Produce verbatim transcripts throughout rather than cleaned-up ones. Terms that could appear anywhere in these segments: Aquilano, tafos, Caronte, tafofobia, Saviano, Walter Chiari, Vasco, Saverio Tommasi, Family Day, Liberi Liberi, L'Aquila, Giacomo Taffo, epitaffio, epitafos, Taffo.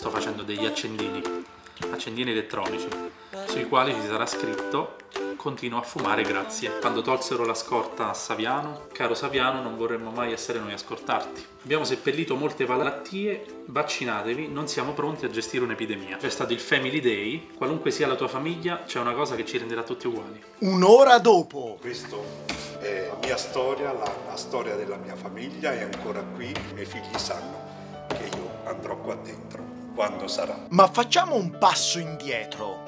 sto facendo degli accendini, accendini elettronici, sui quali ci sarà scritto "Continuo a fumare, grazie". Quando tolsero la scorta a Saviano: "Caro Saviano, non vorremmo mai essere noi a scortarti. Abbiamo seppellito molte malattie, vaccinatevi, non siamo pronti a gestire un'epidemia". C'è stato il Family Day: "Qualunque sia la tua famiglia, c'è una cosa che ci renderà tutti uguali". Un'ora dopo! Questo è la mia storia, la, la storia della mia famiglia è ancora qui, i miei figli sanno che io andrò qua dentro quando sarà. Ma facciamo un passo indietro.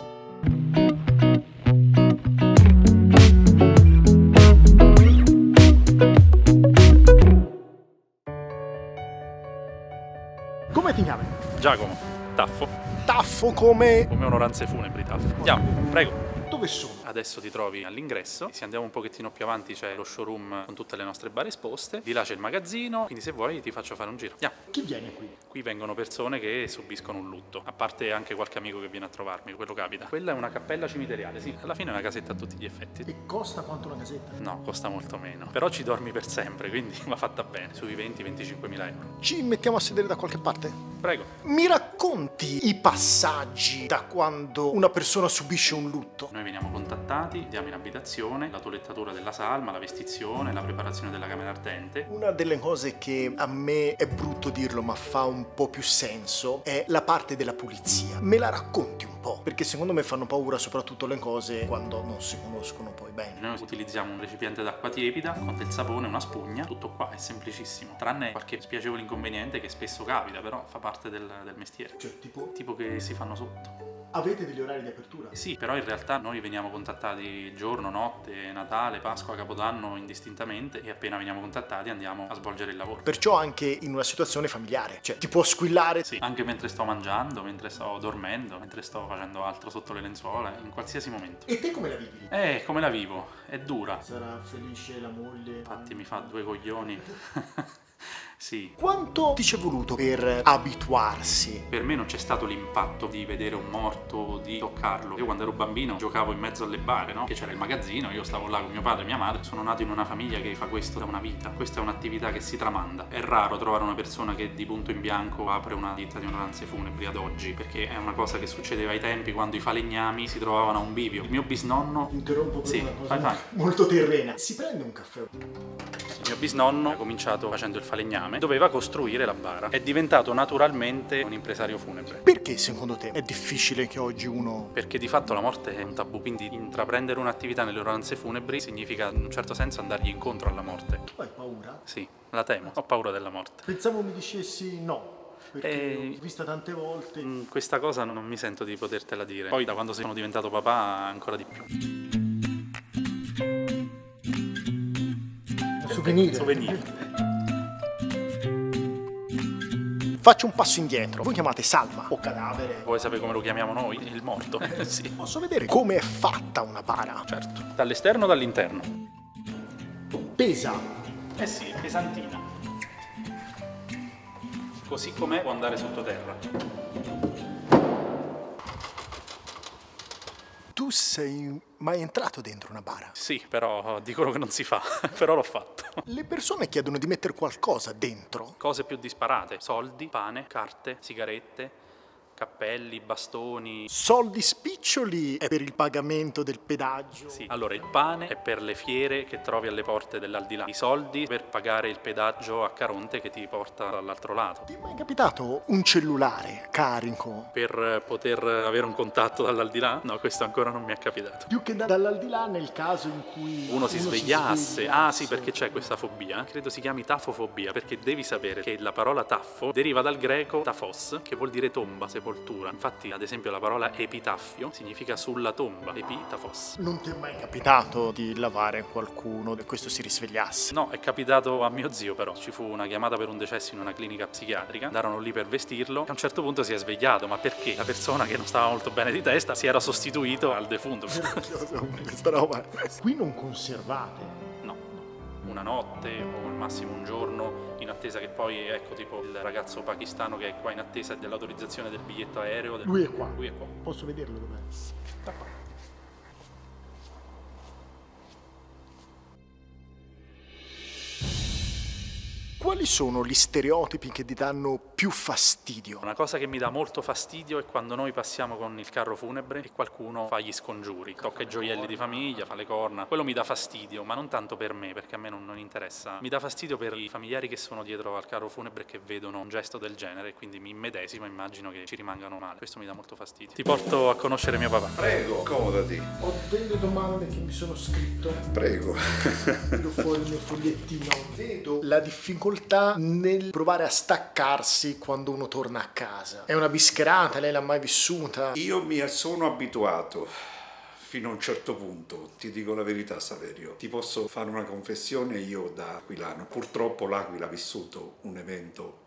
Come ti chiami? Giacomo. Taffo. Taffo come? Come onoranze funebri, Taffo. Andiamo, prego. Dove sono? Adesso ti trovi all'ingresso, se andiamo un pochettino più avanti c'è lo showroom con tutte le nostre bare esposte, di là c'è il magazzino, quindi se vuoi ti faccio fare un giro. Yeah. Chi viene qui? Qui vengono persone che subiscono un lutto, a parte anche qualche amico che viene a trovarmi, quello capita. Quella è una cappella cimiteriale, sì, alla fine è una casetta a tutti gli effetti. E costa quanto una casetta? No, costa molto meno, però ci dormi per sempre, quindi va fatta bene, sui venti venticinque mila euro. Ci mettiamo a sedere da qualche parte? Prego. Mi racconti i passaggi da quando una persona subisce un lutto? Noi veniamo contattati, diamo in abitazione la tolettatura della salma, la vestizione, la preparazione della camera ardente. Una delle cose che a me, è brutto dirlo, ma fa un po' più senso, è la parte della pulizia. Me la racconti un po'? Perché secondo me fanno paura soprattutto le cose quando non si conoscono poi bene. Noi utilizziamo un recipiente d'acqua tiepida con del sapone, una spugna, tutto qua, è semplicissimo, tranne qualche spiacevole inconveniente che spesso capita, però fa parte del, del mestiere. Cioè tipo? Tipo che si fanno sotto. Avete degli orari di apertura? Sì, però in realtà noi veniamo contattati giorno, notte, Natale, Pasqua, Capodanno indistintamente, e appena veniamo contattati andiamo a svolgere il lavoro. Perciò anche in una situazione familiare, cioè ti può squillare? Sì, anche mentre sto mangiando, mentre sto dormendo, mentre sto facendo altro sotto le lenzuola, in qualsiasi momento. E te come la vivi? Eh, come la vivo? È dura. Sarà felice la moglie? Infatti mi fa due coglioni. Sì. Quanto ti c'è voluto per abituarsi? Per me non c'è stato l'impatto di vedere un morto, di toccarlo. Io quando ero bambino giocavo in mezzo alle bare, no? Che c'era il magazzino, io stavo là con mio padre e mia madre. Sono nato in una famiglia che fa questo da una vita. Questa è un'attività che si tramanda. È raro trovare una persona che di punto in bianco apre una ditta di onoranze funebri ad oggi, perché è una cosa che succedeva ai tempi quando i falegnami si trovavano a un bivio. Il mio bisnonno... Interrompo per sì, una cosa fai, fai. molto terrena. Si prende un caffè? Il mio bisnonno ha cominciato facendo il falegname. Doveva costruire la bara. È diventato naturalmente un impresario funebre. Perché secondo te è difficile che oggi uno... Perché di fatto la morte è un tabù, quindi intraprendere un'attività nelle onoranze funebri significa in un certo senso andargli incontro alla morte. Tu hai paura? Sì, la temo, ho paura della morte. Pensavo mi dicessi no. Perché l'ho vista tante volte. Mh, questa cosa non mi sento di potertela dire. Poi da quando sono diventato papà ancora di più. Souvenir. Souvenir. Faccio un passo indietro. Voi chiamate salma o cadavere? Vuoi sapere come lo chiamiamo noi? Il morto. Sì. Posso vedere come è fatta una bara? Certo. Dall'esterno o dall'interno? Pesa. Eh sì, pesantina. Così com'è può andare sottoterra. Tu sei mai entrato dentro una bara? Sì, però dicono che non si fa, però l'ho fatto. Le persone chiedono di mettere qualcosa dentro. Cose più disparate: soldi, pane, carte, sigarette, cappelli, bastoni. Soldi spiccioli è per il pagamento del pedaggio. Sì, allora il pane è per le fiere che trovi alle porte dell'aldilà. I soldi per pagare il pedaggio a Caronte che ti porta dall'altro lato. Ti è mai capitato un cellulare carico? Per poter avere un contatto dall'aldilà? No, questo ancora non mi è capitato. Più che da dall'aldilà nel caso in cui uno, uno si, svegliasse. si svegliasse. Ah sì, perché c'è questa fobia, credo si chiami tafofobia, perché devi sapere che la parola taffo deriva dal greco tafos, che vuol dire tomba, se sepoltura. Infatti ad esempio la parola epitaffio significa sulla tomba, epitafos. Non ti è mai capitato di lavare qualcuno e questo si risvegliasse? No, è capitato a mio zio però. Ci fu una chiamata per un decesso in una clinica psichiatrica, andarono lì per vestirlo e a un certo punto si è svegliato, ma perché? La persona che non stava molto bene di testa si era sostituito al defunto. Questa roba. Qui non conservate? No, una notte o al massimo un giorno, in attesa che poi, ecco, tipo il ragazzo pakistano che è qua in attesa dell'autorizzazione del biglietto aereo. Del... Lui è qua. Lui è qua. Posso vederlo dov'è? Da qua. quali sono gli stereotipi che ti danno più fastidio? Una cosa che mi dà molto fastidio è quando noi passiamo con il carro funebre e qualcuno fa gli scongiuri, tocca i gioielli di famiglia, fa le corna. Quello mi dà fastidio, ma non tanto per me, perché a me non, non interessa. Mi dà fastidio per i familiari che sono dietro al carro funebre e che vedono un gesto del genere e quindi mi immedesimo, immagino che ci rimangano male. Questo mi dà molto fastidio. Ti porto a conoscere mio papà. Prego, accomodati. Ho delle domande che mi sono scritto. Prego. Tiro fuori il mio fogliettino. Vedo la difficoltà nel provare a staccarsi quando uno torna a casa. È una bischerata, lei l'ha mai vissuta? Io mi sono abituato fino a un certo punto, ti dico la verità Saverio, ti posso fare una confessione io da aquilano. Purtroppo l'Aquila ha vissuto un evento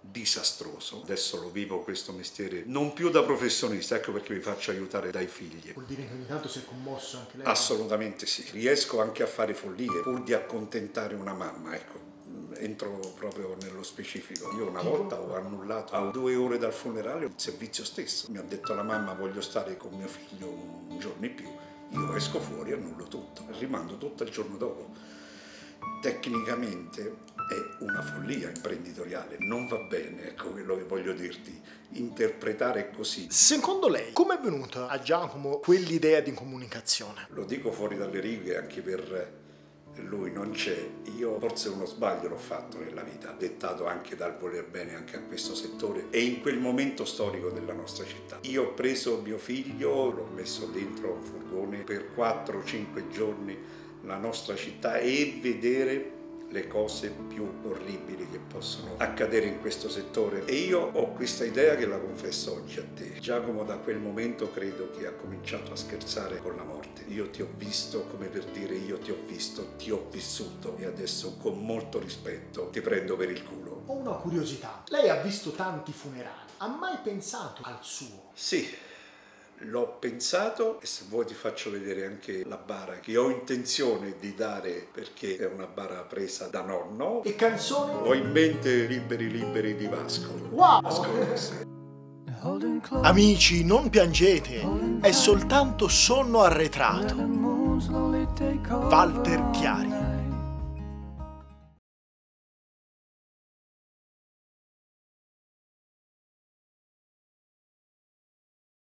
disastroso, adesso lo vivo questo mestiere non più da professionista, ecco perché mi faccio aiutare dai figli. Vuol dire che ogni tanto si è commosso anche lei? Assolutamente sì, riesco anche a fare follie pur di accontentare una mamma, ecco. Entro proprio nello specifico. Io una volta ho annullato a due ore dal funerale il servizio stesso. Mi ha detto la mamma: voglio stare con mio figlio un giorno in più. Io esco fuori e annullo tutto, rimando tutto il giorno dopo. Tecnicamente è una follia imprenditoriale, non va bene, ecco quello che voglio dirti, interpretare così. Secondo lei, com'è venuta a Giacomo quell'idea di comunicazione? Lo dico fuori dalle righe anche per lui, non c'è. Io forse uno sbaglio l'ho fatto nella vita, dettato anche dal voler bene anche a questo settore e in quel momento storico della nostra città. Io ho preso mio figlio, l'ho messo dentro un furgone per quattro o cinque giorni la nostra città e vedere le cose più orribili che possono accadere in questo settore. E io ho questa idea che la confesso oggi a te. Giacomo da quel momento credo che ha cominciato a scherzare con la morte. Io ti ho visto, come per dire, io ti ho visto, ti ho vissuto e adesso con molto rispetto ti prendo per il culo. Ho una curiosità. Lei ha visto tanti funerali. Ha mai pensato al suo? Sì. L'ho pensato e se vuoi ti faccio vedere anche la bara che ho intenzione di dare, perché è una bara presa da nonno. E canzone? Ho in mente Liberi Liberi di Vasco. Wow! Vasco, sì. Amici, non piangete, è soltanto sonno arretrato. Walter Chiari.